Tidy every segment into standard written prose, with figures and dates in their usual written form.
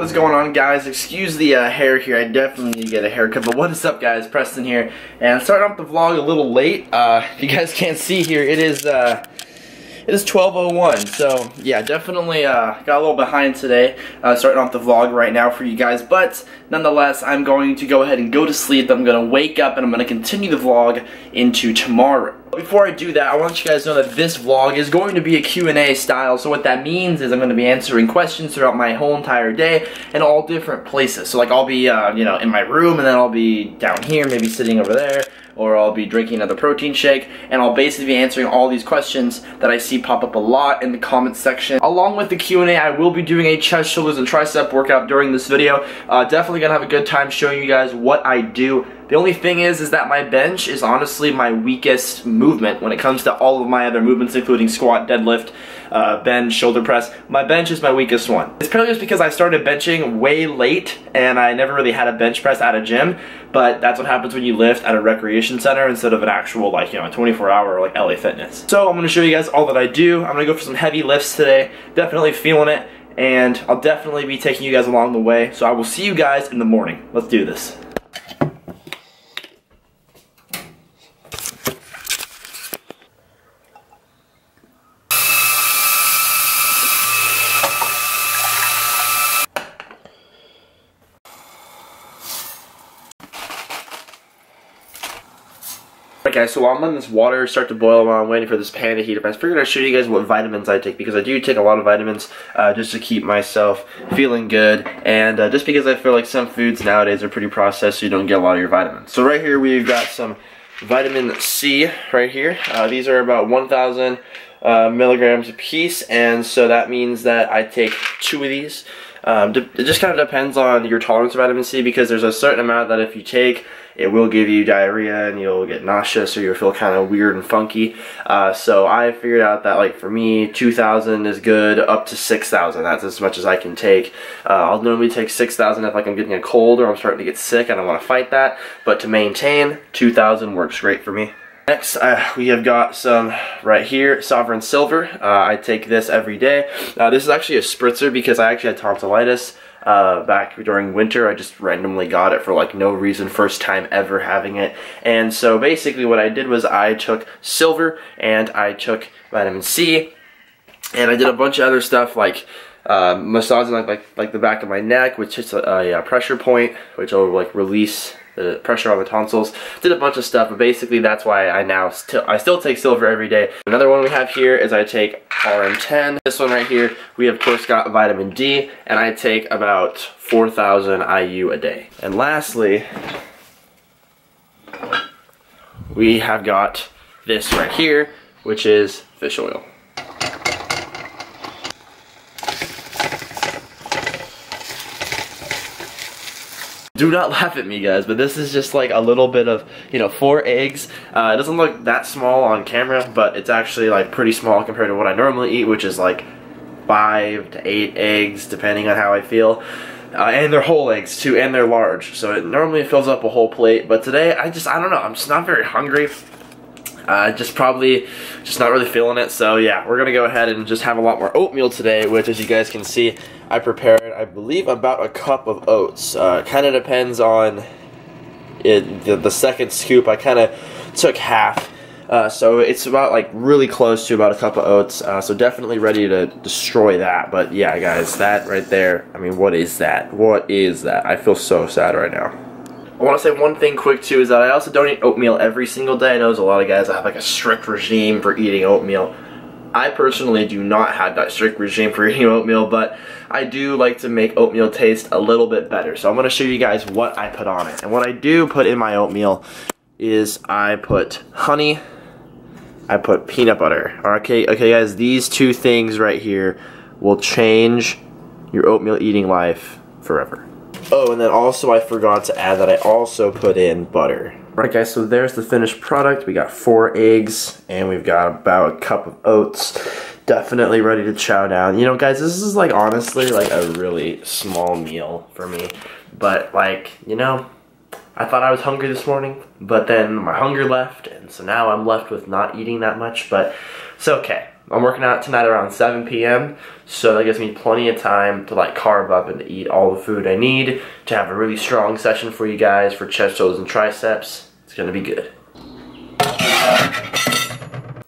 What is going on, guys? Excuse the hair here. I definitely need to get a haircut, but what is up, guys? Preston here, and starting off the vlog a little late. You guys can't see here, it is 12:01, so yeah, definitely got a little behind today, starting off the vlog right now for you guys, but nonetheless, I'm going to go ahead and go to sleep. I'm going to wake up, and I'm going to continue the vlog into tomorrow. Before I do that, I want you guys to know that this vlog is going to be a Q&A style, so what that means is I'm going to be answering questions throughout my whole entire day in all different places. So like I'll be, you know, in my room, and then I'll be down here, maybe sitting over there, or I'll be drinking another protein shake, and I'll basically be answering all these questions that I see pop up a lot in the comments section. Along with the Q&A, I will be doing a chest, shoulders, and tricep workout during this video. Definitely going to have a good time showing you guys what I do. The only thing is that my bench is honestly my weakest movement when it comes to all of my other movements, including squat, deadlift, bench, shoulder press. My bench is my weakest one. It's probably just because I started benching way late, and I never really had a bench press at a gym, but that's what happens when you lift at a recreation center instead of an actual, like, you know, 24-hour, like, LA Fitness. So I'm going to show you guys all that I do. I'm going to go for some heavy lifts today. Definitely feeling it, and I'll definitely be taking you guys along the way. So I will see you guys in the morning. Let's do this. Okay, so while I'm letting this water start to boil while I'm waiting for this pan to heat up, I figured I'd show you guys what vitamins I take, because I do take a lot of vitamins just to keep myself feeling good, and just because I feel like some foods nowadays are pretty processed, so you don't get a lot of your vitamins. So right here we've got some vitamin C right here. These are about 1,000 milligrams a piece, and so that means that I take 2 of these. It just kind of depends on your tolerance to vitamin C, because there's a certain amount that if you take, it will give you diarrhea and you'll get nauseous or you'll feel kind of weird and funky. So I figured out that, like, for me, 2,000 is good, up to 6,000. That's as much as I can take. I'll normally take 6,000 if, like, I'm getting a cold or I'm starting to get sick. I don't want to fight that. But to maintain, 2,000 works great for me. Next, we have got some right here, Sovereign Silver. I take this every day. This is actually a spritzer because I actually had tonsillitis back during winter. I just randomly got it for, like, no reason, first time ever having it. And so basically what I did was I took silver and I took vitamin C, and I did a bunch of other stuff like massaging like the back of my neck, which is a pressure point, which will, like, release the pressure on the tonsils. Did a bunch of stuff, but basically that's why I now still take silver every day. Another one we have here is I take RM10. This one right here, we of course got vitamin D, and I take about 4,000 IU a day. And lastly, we have got this right here, which is fish oil. Do not laugh at me, guys, but this is just like a little bit of, you know, 4 eggs. It doesn't look that small on camera, but it's actually, like, pretty small compared to what I normally eat, which is like 5 to 8 eggs, depending on how I feel. And they're whole eggs too, and they're large. So it normally fills up a whole plate, but today I don't know, I'm just not very hungry. Just not really feeling it, so yeah, we're gonna go ahead and just have a lot more oatmeal today, which, as you guys can see, I prepared, I believe, about a cup of oats. It kind of depends on it, the second scoop. I kind of took half, so it's about, like, really close to about a cup of oats, so definitely ready to destroy that. But yeah, guys, that right there, I mean, what is that? What is that? I feel so sad right now. I want to say one thing quick too, is that I also don't eat oatmeal every single day. I know there's a lot of guys that have, like, a strict regime for eating oatmeal. I personally do not have that strict regime for eating oatmeal, but I do like to make oatmeal taste a little bit better. So I'm going to show you guys what I put on it. And what I do put in my oatmeal is I put honey, I put peanut butter. Okay guys, these 2 things right here will change your oatmeal eating life forever. Oh, and then also I forgot to add that I also put in butter. Right, guys, so there's the finished product. We got 4 eggs, and we've got about a cup of oats. Definitely ready to chow down. You know, guys, this is, like, honestly, like, a really small meal for me. But, like, you know, I thought I was hungry this morning, but then my hunger left, and so now I'm left with not eating that much, but it's okay. I'm working out tonight around 7 p.m., so that gives me plenty of time to like carb up and to eat all the food I need to have a really strong session for you guys for chest, shoulders, and triceps. It's gonna be good.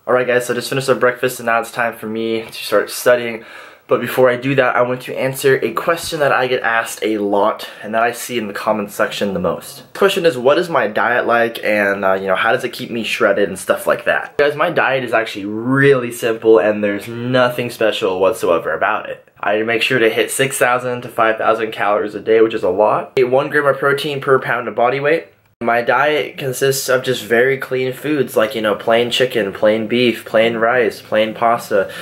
Alright guys, so I just finished our breakfast, and now it's time for me to start studying. But before I do that, I want to answer a question that I get asked a lot and that I see in the comments section the most. The question is, what is my diet like, and you know, how does it keep me shredded and stuff like that? Guys, my diet is actually really simple and there's nothing special whatsoever about it. I make sure to hit 6,000 to 5,000 calories a day, which is a lot. I eat 1 gram of protein per pound of body weight. My diet consists of just very clean foods like, you know, plain chicken, plain beef, plain rice, plain pasta.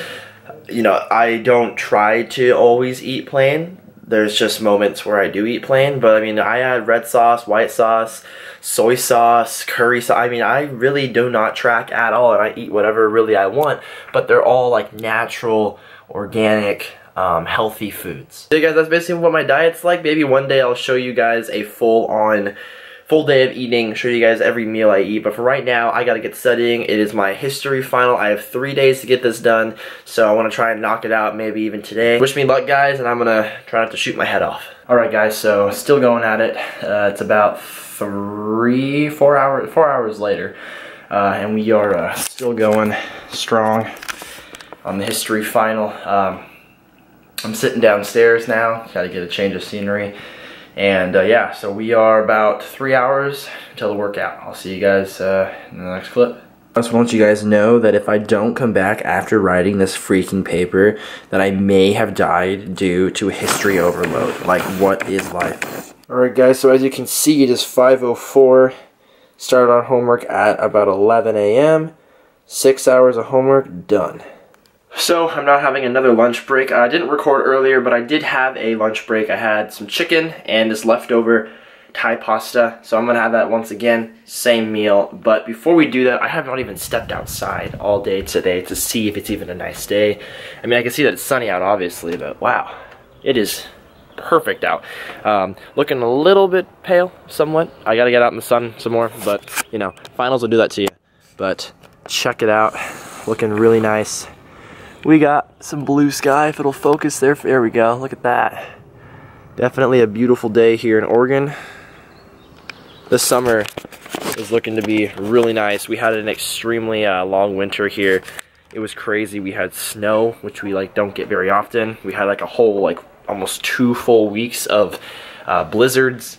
You know, I don't try to always eat plain. There's just moments where I do eat plain, but I mean, I add red sauce, white sauce, soy sauce, curry sauce. I mean, I really do not track at all, and I eat whatever really I want, but they're all like natural, organic, healthy foods. So guys, that's basically what my diet's like. Maybe one day I'll show you guys a full day of eating, show you guys every meal I eat, but for right now, I gotta get studying. It is my history final. I have 3 days to get this done, so I wanna try and knock it out maybe even today. Wish me luck, guys, and I'm gonna try not to shoot my head off. Alright guys, so still going at it. It's about four hours later, and we are still going strong on the history final. I'm sitting downstairs now, gotta get a change of scenery. And yeah, so we are about 3 hours until the workout. I'll see you guys in the next clip. I just want to let you guys know that if I don't come back after writing this freaking paper, that I may have died due to history overload. Like, what is life? Alright guys, so as you can see, it is 5:04. Started on homework at about 11 a.m. 6 hours of homework, done. So, I'm now having another lunch break. I didn't record earlier, but I did have a lunch break. I had some chicken and this leftover Thai pasta, so I'm gonna have that once again, same meal. But before we do that, I have not even stepped outside all day today to see if it's even a nice day. I mean, I can see that it's sunny out, obviously, but wow, it is perfect out. Looking a little bit pale, somewhat. I gotta get out in the sun some more, but, you know, finals will do that to you. But check it out, looking really nice. We got some blue sky, if it'll focus there. There we go, look at that. Definitely a beautiful day here in Oregon. This summer is looking to be really nice. We had an extremely long winter here. It was crazy. We had snow, which we like don't get very often. We had like a whole like almost 2 full weeks of blizzards.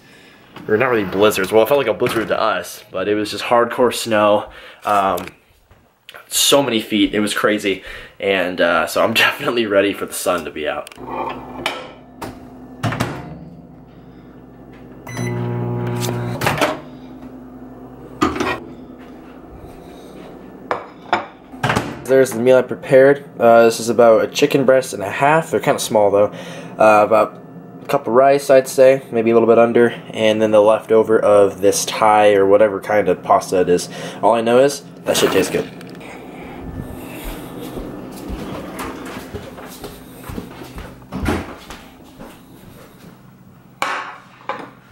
Or not really blizzards, well it felt like a blizzard to us, but it was just hardcore snow. So many feet, it was crazy, and so I'm definitely ready for the sun to be out. There's the meal I prepared. This is about a chicken breast and a half, they're kind of small though, about a cup of rice I'd say, maybe a little bit under, and then the leftover of this Thai or whatever kind of pasta it is. All I know is that shit tastes good.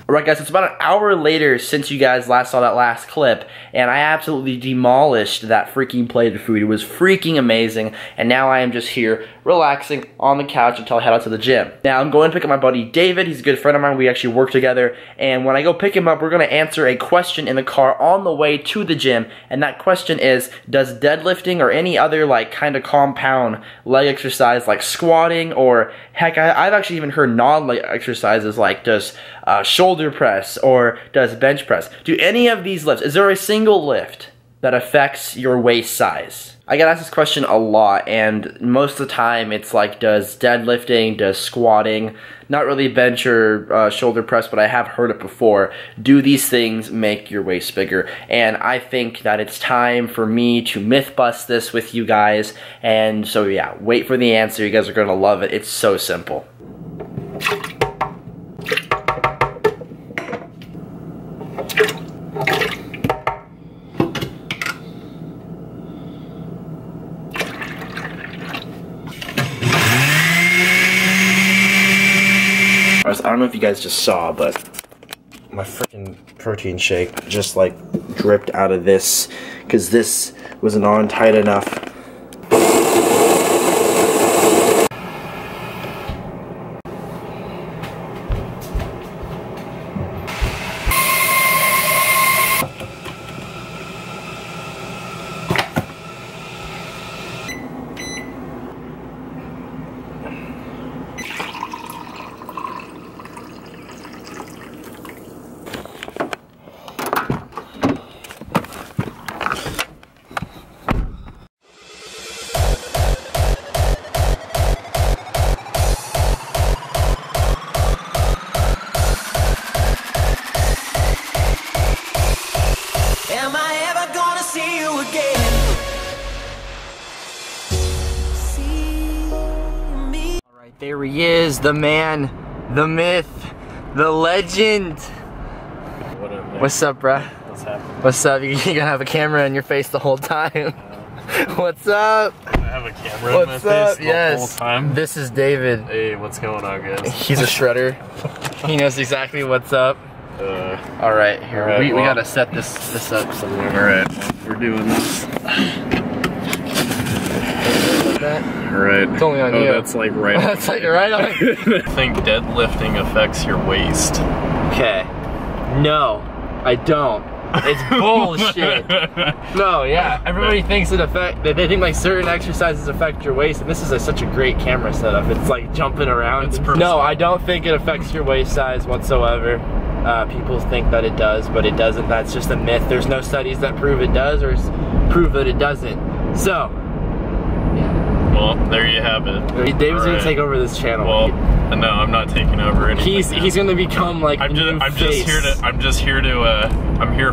Alright guys, so it's about an hour later since you guys last saw that last clip, and I absolutely demolished that freaking plate of food. It was freaking amazing, and now I am just here relaxing on the couch until I head out to the gym. Now I'm going to pick up my buddy David. He's a good friend of mine, we actually work together, and when I go pick him up, we're going to answer a question in the car on the way to the gym, and that question is, does deadlifting or any other like kind of compound leg exercise like squatting, or heck, I've actually even heard non-leg exercises like just shoulder press or does bench press. Do any of these lifts, is there a single lift that affects your waist size? I get asked this question a lot, and most of the time it's like, does deadlifting, does squatting, not really bench or shoulder press, but I have heard it before, do these things make your waist bigger? And I think that it's time for me to myth bust this with you guys, and so yeah, wait for the answer, you guys are gonna love it, it's so simple. I don't know if you guys just saw, but my freaking protein shake just like dripped out of this because this wasn't on tight enough. There he is, the man, the myth, the legend. What's up, bro? What's happening? What's up? You're gonna have a camera in your face the whole time. What's up? I have a camera in my face the whole time. This is David. Hey, what's going on, guys? He's a shredder. He knows exactly what's up. All right, here we gotta set this up somewhere. All right, we're doing this. That. Right. It's only on you. That's like right. That's like right on. I think deadlifting affects your waist. Okay. No, I don't. It's bullshit. No, yeah. Everybody thinks it affects. They think like certain exercises affect your waist, and this is such a great camera setup. It's like jumping around. It's no, I don't think it affects your waist size whatsoever. People think that it does, but it doesn't. That's just a myth. There's no studies that prove it does or prove that it doesn't. So. Well, there you have it. David's gonna take over this channel. Well, no, I'm not taking over anything. He's gonna become like. I'm here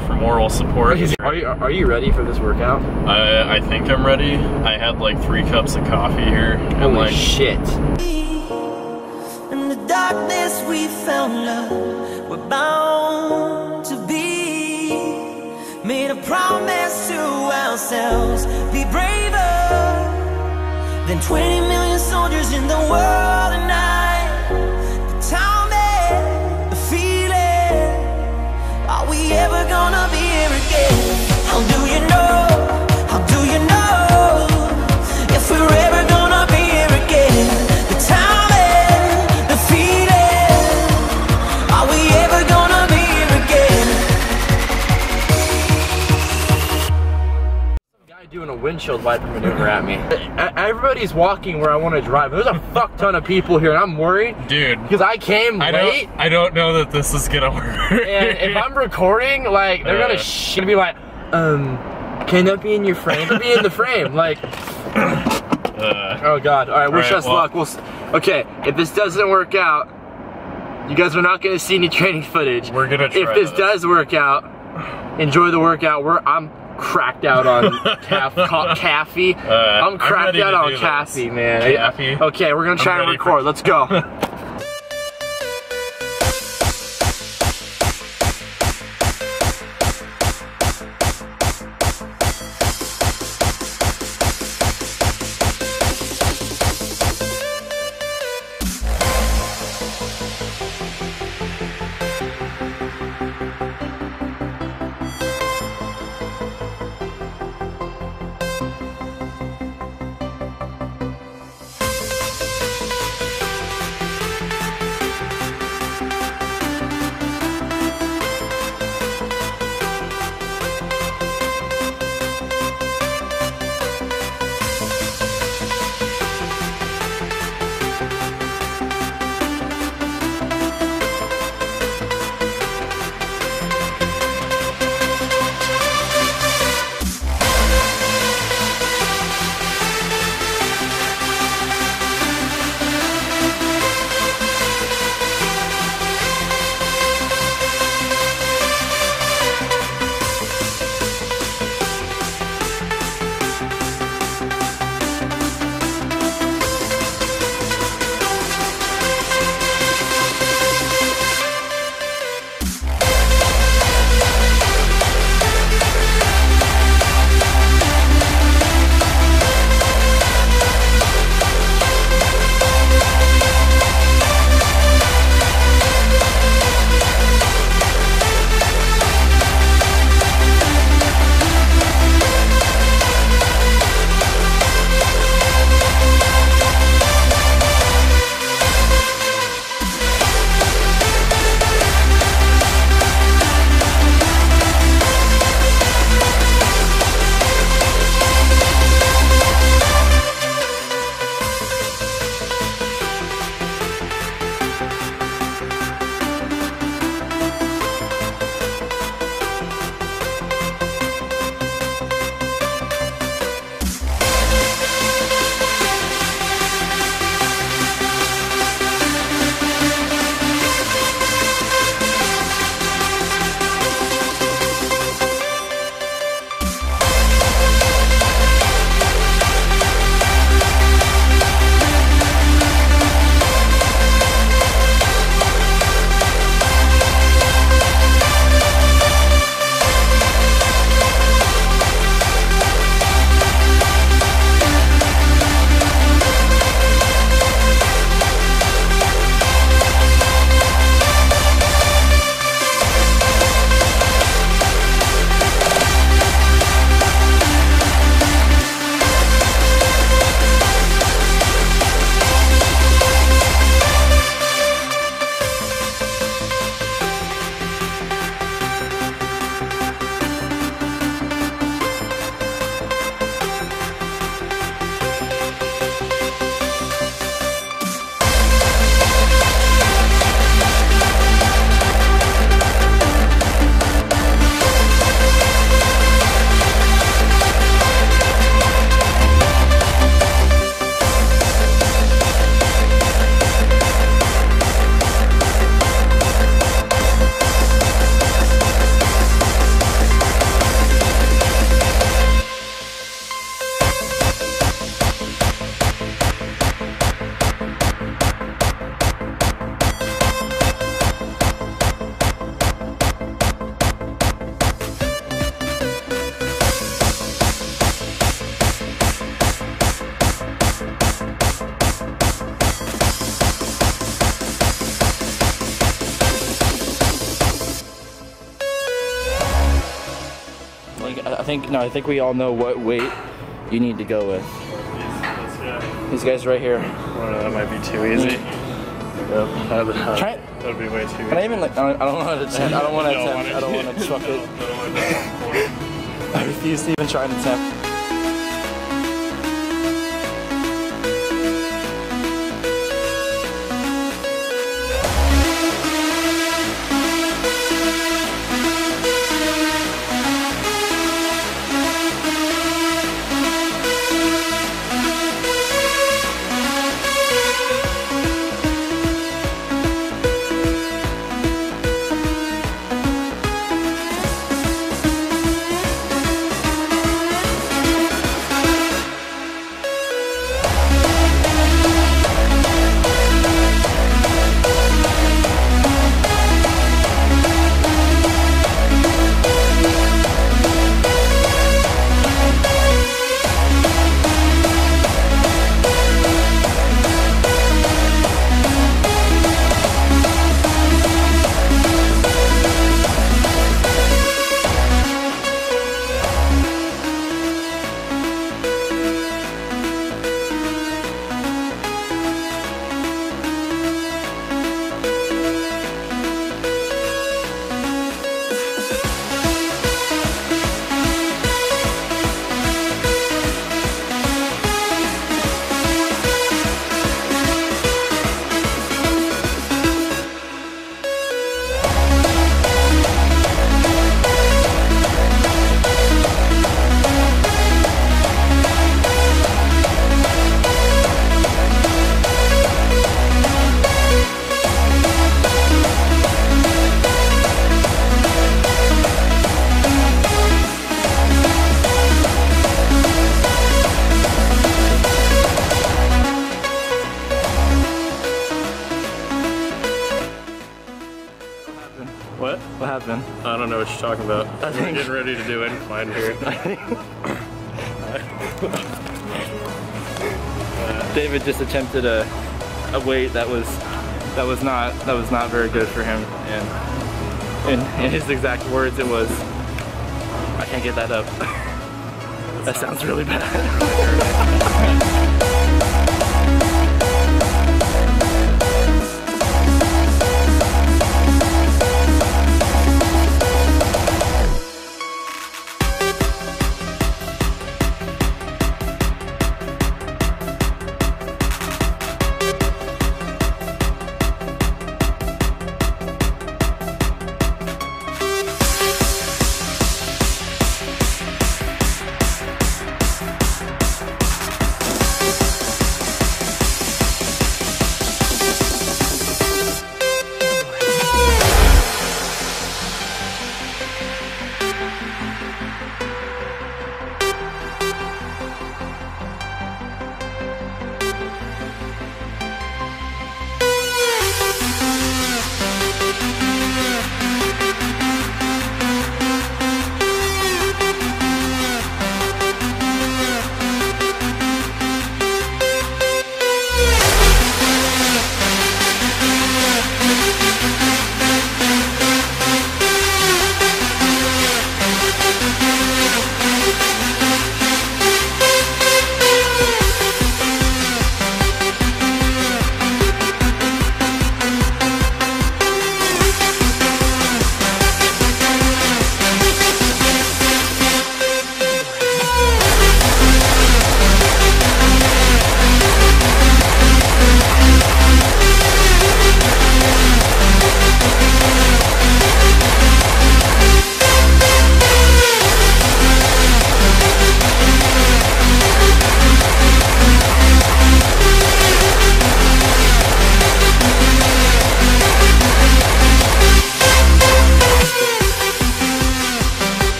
for moral support. Are you ready for this workout? I think I'm ready. I had like 3 cups of coffee here. Holy shit. In the darkness we found love. We're bound to be. Made a promise to ourselves. Be braver. Than 20 million soldiers in the world tonight. But tell me the feeling. Are we ever gonna be here again? How do you know? How do you know if we're ever gonna be here again? But tell me the feeling. Are we ever gonna be here again? Some guy doing a windshield wiper maneuver at me. Everybody's walking where I want to drive. There's a fuck ton of people here, and I'm worried, dude, because I came late. I don't know that this is gonna work. And if I'm recording, like they're gonna be like, can that be in your frame? It'll be in the frame, like. Oh god! All right, wish us luck. Okay, if this doesn't work out, you guys are not gonna see any training footage. We're gonna try. If this does work out, enjoy the workout. I'm cracked out on caffeine. I'm cracked out on caffeine, man. Caffeine. Okay, we're gonna try and record. Let's go. I think we all know what weight you need to go with. These guys right here. Oh, no, that might be too easy. Yep. Try it. That would be way too easy. Can I even like? I don't want to attempt. I don't want to attempt. I don't want to truck it. I refuse to even try and attempt. What happened? I don't know what you're talking about. We're getting ready to do incline here. David just attempted a weight that was not very good for him, and in his exact words it was, I can't get that up. That sounds really bad.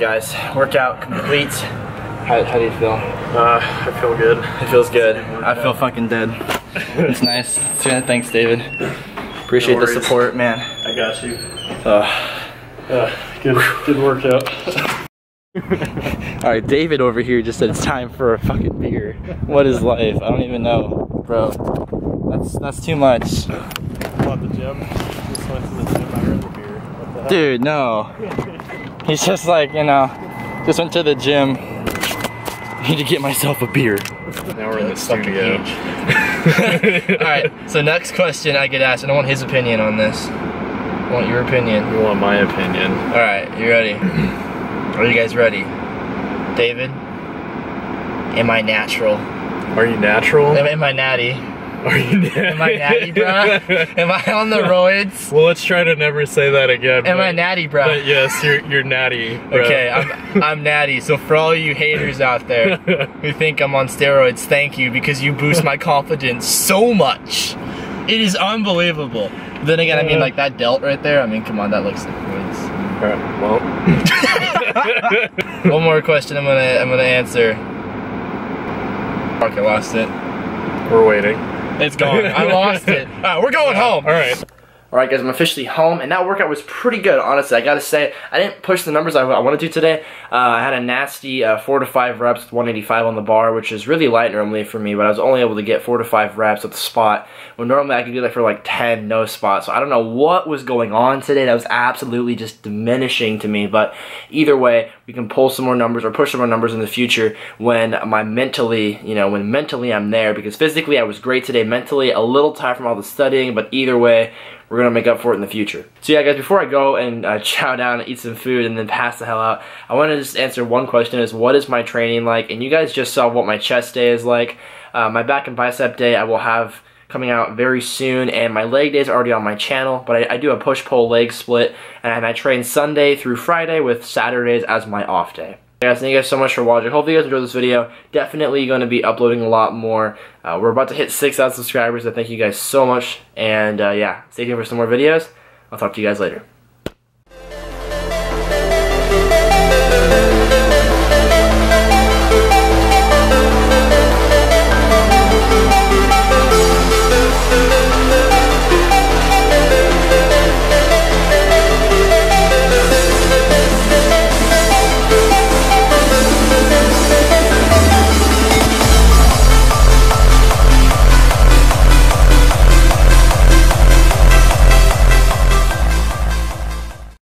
guys. Workout complete. How do you feel? I feel good. It feels good. I feel fucking dead. It's nice. Thanks, David. Appreciate the support, man. I got you. Good workout. All right, David over here just said it's time for a fucking beer. What is life? I don't even know, bro. That's too much. What, the gym? Just went to the gym. I got the beer. What the hell? Dude, no. He's just like, you know, just went to the gym. I need to get myself a beer. Now we're in the studio. All right. So next question I get asked, and I want his opinion on this. I want your opinion. You want my opinion. All right. You ready? Are you guys ready? David, am I natural? Are you natural? Am I natty? Are you natty? Am I natty, bruh? Am I on the roids? Well, let's try to never say that again. Am I natty, bruh? But yes, you're natty, bro. Okay, I'm natty. So for all you haters out there who think I'm on steroids, thank you, because you boost my confidence so much. It is unbelievable. Then again, I mean, like that delt right there, I mean, come on, that looks like roids. All right, well. One more question I'm gonna answer. Fuck, I lost it. We're waiting. It's gone. I lost it. All right, we're going home. All right. All right, guys, I'm officially home, and that workout was pretty good, honestly. I gotta say, I didn't push the numbers I wanted to today. I had a nasty 4 to 5 reps with 185 on the bar, which is really light normally for me, but I was only able to get 4 to 5 reps with the spot, when normally I could do that for like 10 no spots. So I don't know what was going on today. That was absolutely just diminishing to me, but either way, we can pull some more numbers or push some more numbers in the future when mentally I'm there, because physically I was great today, mentally a little tired from all the studying, but either way, we're gonna make up for it in the future. So yeah, guys, before I go and chow down and eat some food and then pass the hell out, I wanna just answer one question, is what is my training like? And you guys just saw what my chest day is like. My back and bicep day I will have coming out very soon, and my leg day is already on my channel, but I do a push-pull leg split, and I train Sunday through Friday with Saturdays as my off day. Guys, thank you guys so much for watching. Hopefully you guys enjoyed this video. Definitely going to be uploading a lot more. We're about to hit 6,000 subscribers, so thank you guys so much. And yeah, stay tuned for some more videos. I'll talk to you guys later.